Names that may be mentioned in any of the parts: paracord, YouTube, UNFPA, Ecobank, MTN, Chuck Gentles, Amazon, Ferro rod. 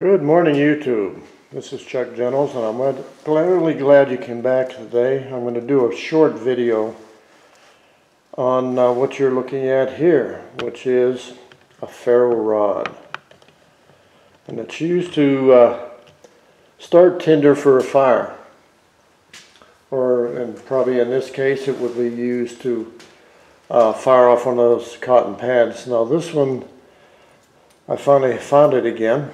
Good morning, YouTube. This is Chuck Gentles, and I'm really glad you came back today. I'm going to do a short video on what you're looking at here, which is a ferro rod. And it's used to start tinder for a fire. And probably in this case, it would be used to fire off one of those cotton pads. Now this one, I finally found it again.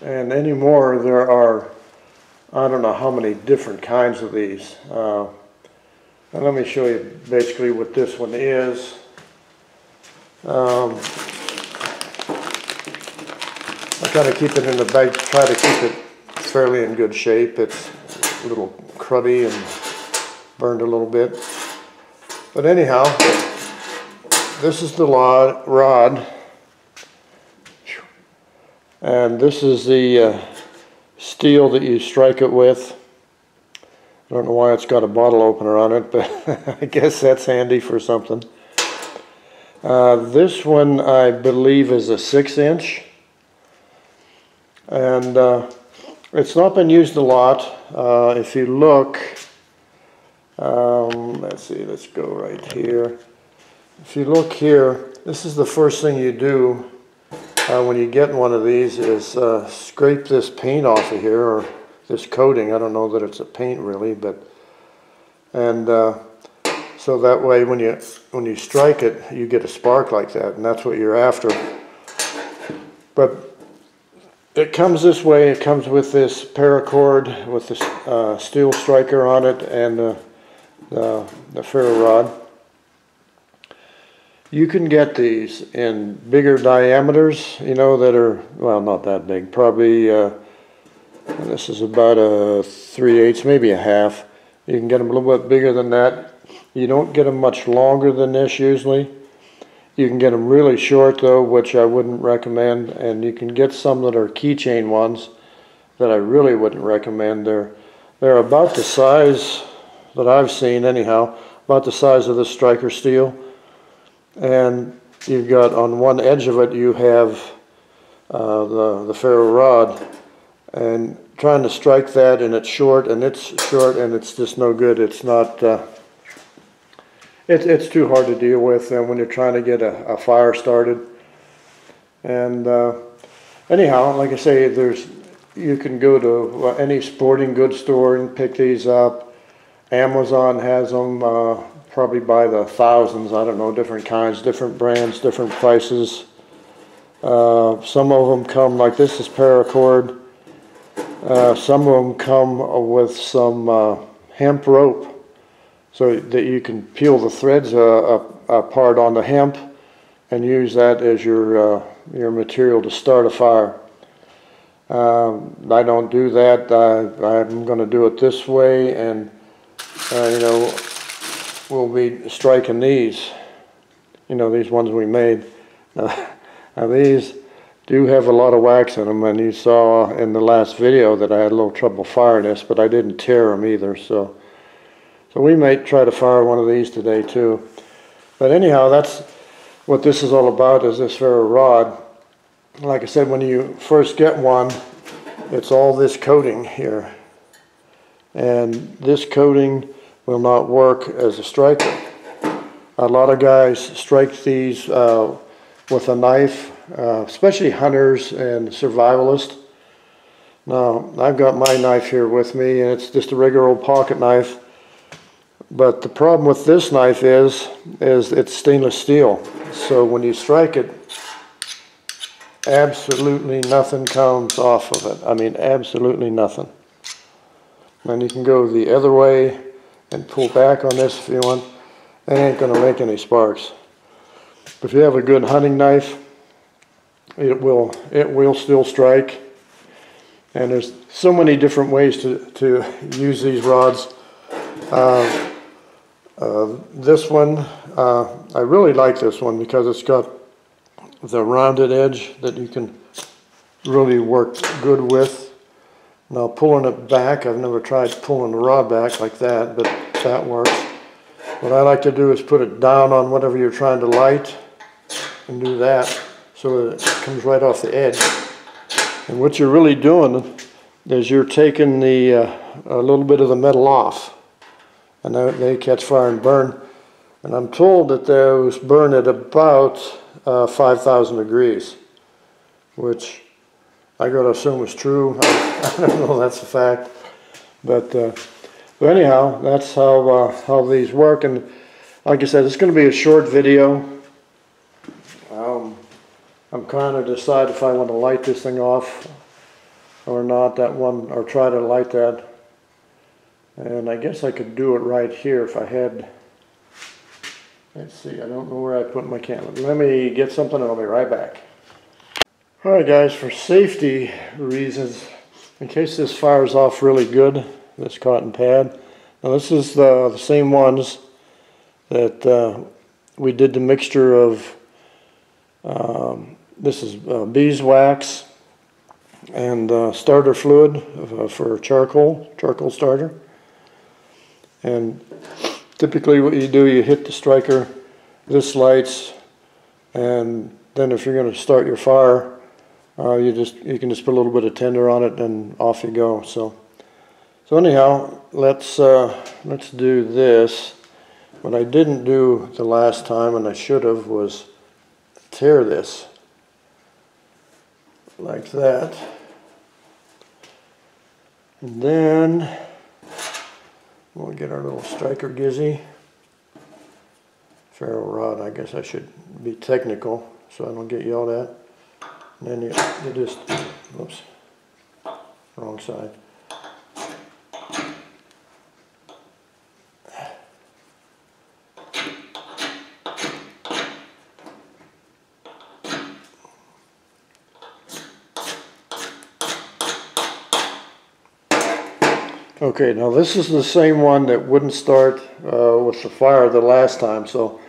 And anymore, there are, I don't know how many different kinds of these. And let me show you basically what this one is. I kind of keep it in the bag, try to keep it fairly in good shape. It's a little cruddy and burned a little bit. But anyhow, this is the rod. And this is the steel that you strike it with. I don't know why it's got a bottle opener on it, but I guess that's handy for something. This one I believe is a 6-inch. And it's not been used a lot. If you look, let's see, let's go right here. If you look here, this is the first thing you do when you get one of these is scrape this paint off of here, or this coating. I don't know that it's a paint really, but so that way when you strike it, you get a spark like that, and that's what you're after. But it comes this way. It comes with this paracord with this steel striker on it and the ferro rod. You can get these in bigger diameters, you know, that are, well, not that big, probably, this is about a 3/8, maybe a half. You can get them a little bit bigger than that. You don't get them much longer than this usually. You can get them really short though, which I wouldn't recommend, and you can get some that are keychain ones that I really wouldn't recommend. They're about the size that I've seen anyhow, about the size of the striker steel. And you've got on one edge of it you have the ferro rod, and trying to strike that, and it's short and it's just no good. It's not it's too hard to deal with when you're trying to get a fire started. And anyhow, like I say, you can go to any sporting goods store and pick these up. Amazon has them probably by the thousands. I don't know, different kinds, different brands, different prices. Some of them come, like this is paracord. Some of them come with some hemp rope so that you can peel the threads apart on the hemp and use that as your material to start a fire. I don't do that. I'm going to do it this way, and you know, we'll be striking these, you know, these ones we made. Now these do have a lot of wax in them, and you saw in the last video that I had a little trouble firing this, but I didn't tear them either, so we may try to fire one of these today too. But anyhow, that's what this is all about, is this ferro rod. Like I said, when you first get one, it's all this coating here, and this coating will not work as a striker. A lot of guys strike these with a knife, especially hunters and survivalists. Now, I've got my knife here with me, and it's just a regular old pocket knife. But the problem with this knife is it's stainless steel. So when you strike it, absolutely nothing comes off of it. I mean, absolutely nothing. And you can go the other way and pull back on this if you want. It ain't going to make any sparks. If you have a good hunting knife, it will still strike. And there's so many different ways to use these rods. This one, I really like this one because it's got the rounded edge that you can really work good with. Now, pulling it back, I've never tried pulling the rod back like that, but that works. What I like to do is put it down on whatever you're trying to light and do that so that it comes right off the edge. And what you're really doing is you're taking the a little bit of the metal off, and they catch fire and burn. And I'm told that those burn at about 5,000 degrees, which I got to assume is true. I don't know if that's a fact, but anyhow, that's how these work. And like I said, it's going to be a short video. I'm kind of deciding if I want to light this thing off or not. That one, or try to light that. And I guess I could do it right here if I had. Let's see, I don't know where I put my camera. Let me get something and I'll be right back. Alright guys, for safety reasons, in case this fires off really good, this cotton pad. Now this is the same ones that we did the mixture of, this is beeswax and starter fluid for charcoal starter. And typically what you do, you hit the striker, this lights, and then if you're going to start your fire, you can just put a little bit of tinder on it and off you go. So anyhow, let's do this. What I didn't do the last time, and I should have, was tear this like that, and then we'll get our little striker gizzy, ferro rod. I guess I should be technical so I don't get yelled at. And then you just, whoops, wrong side. Okay, now this is the same one that wouldn't start with the fire the last time, so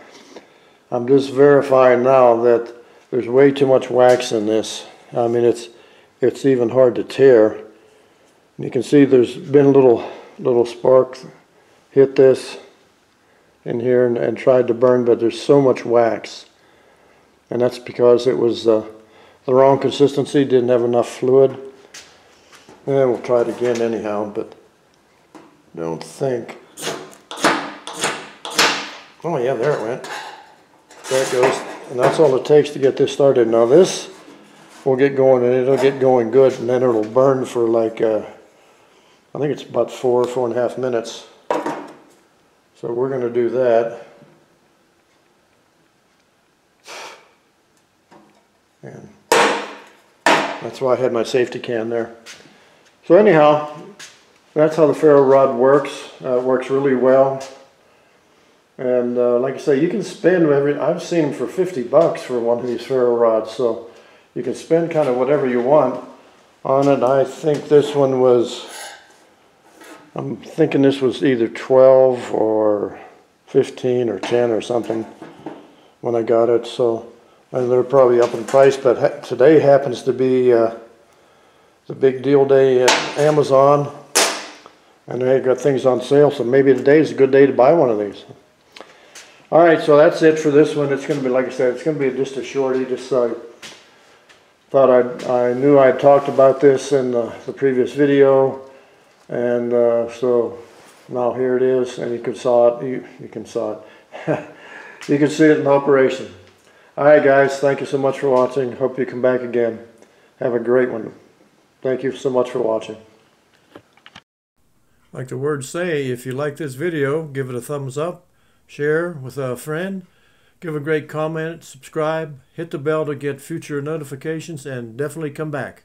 I'm just verifying now that there's way too much wax in this. I mean, it's even hard to tear. And you can see there's been little sparks hit this in here and tried to burn, but there's so much wax, and that's because it was the wrong consistency, didn't have enough fluid. And we'll try it again anyhow, but don't think. Oh yeah, there it went. There it goes. And that's all it takes to get this started. Now this will get going, and it'll get going good, and then it'll burn for like, I think it's about four and a half minutes. So we're going to do that. And that's why I had my safety can there. So anyhow, that's how the ferro rod works. It works really well. And like I say, you can spend, I've seen them for 50 bucks for one of these ferro rods. So you can spend kind of whatever you want on it. I think this one was, I'm thinking this was either 12 or 15 or 10 or something when I got it. So they're probably up in price, but today happens to be the big deal day at Amazon. And they've got things on sale, so maybe today's a good day to buy one of these. All right, so that's it for this one. It's going to be, like I said, it's going to be just a shorty. Just I knew I talked about this in the previous video, and so now here it is, and you can saw it. You can saw it. You can see it in operation. All right, guys, thank you so much for watching. Hope you come back again. Have a great one. Thank you so much for watching. Like the words say, if you like this video, give it a thumbs up, share with a friend, give a great comment, subscribe, hit the bell to get future notifications, and definitely come back.